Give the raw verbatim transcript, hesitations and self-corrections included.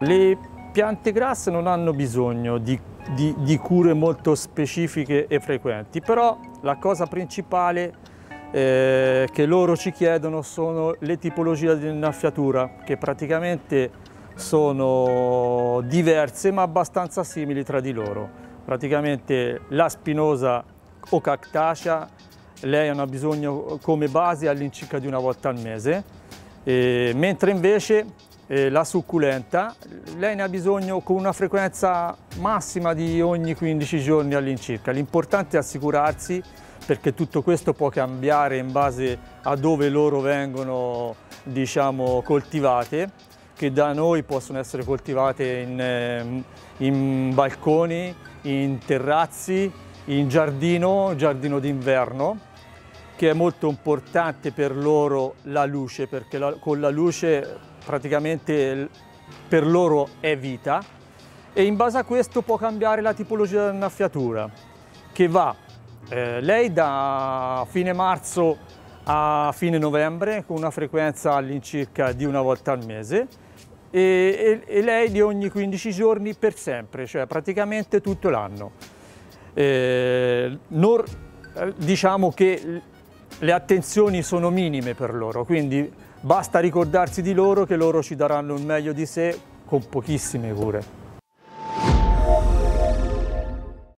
Le piante grasse non hanno bisogno di, di, di cure molto specifiche e frequenti, però la cosa principale eh, che loro ci chiedono sono le tipologie di innaffiatura, che praticamente sono diverse ma abbastanza simili tra di loro. Praticamente la spinosa o cactacea, lei ha bisogno come base all'incirca di una volta al mese, e, mentre invece eh, la succulenta, lei ne ha bisogno con una frequenza massima di ogni quindici giorni all'incirca. L'importante è assicurarsi, perché tutto questo può cambiare in base a dove loro vengono, diciamo, coltivate, che da noi possono essere coltivate in, in balconi, in terrazzi, in giardino, giardino d'inverno, che è molto importante per loro la luce, perché la, con la luce praticamente per loro è vita, e in base a questo può cambiare la tipologia dell'innaffiatura, che va eh, lei da fine marzo a fine novembre con una frequenza all'incirca di una volta al mese, e, e, e lei di ogni quindici giorni per sempre, cioè praticamente tutto l'anno. Eh, non, diciamo che le attenzioni sono minime per loro, quindi basta ricordarsi di loro che loro ci daranno il meglio di sé con pochissime cure.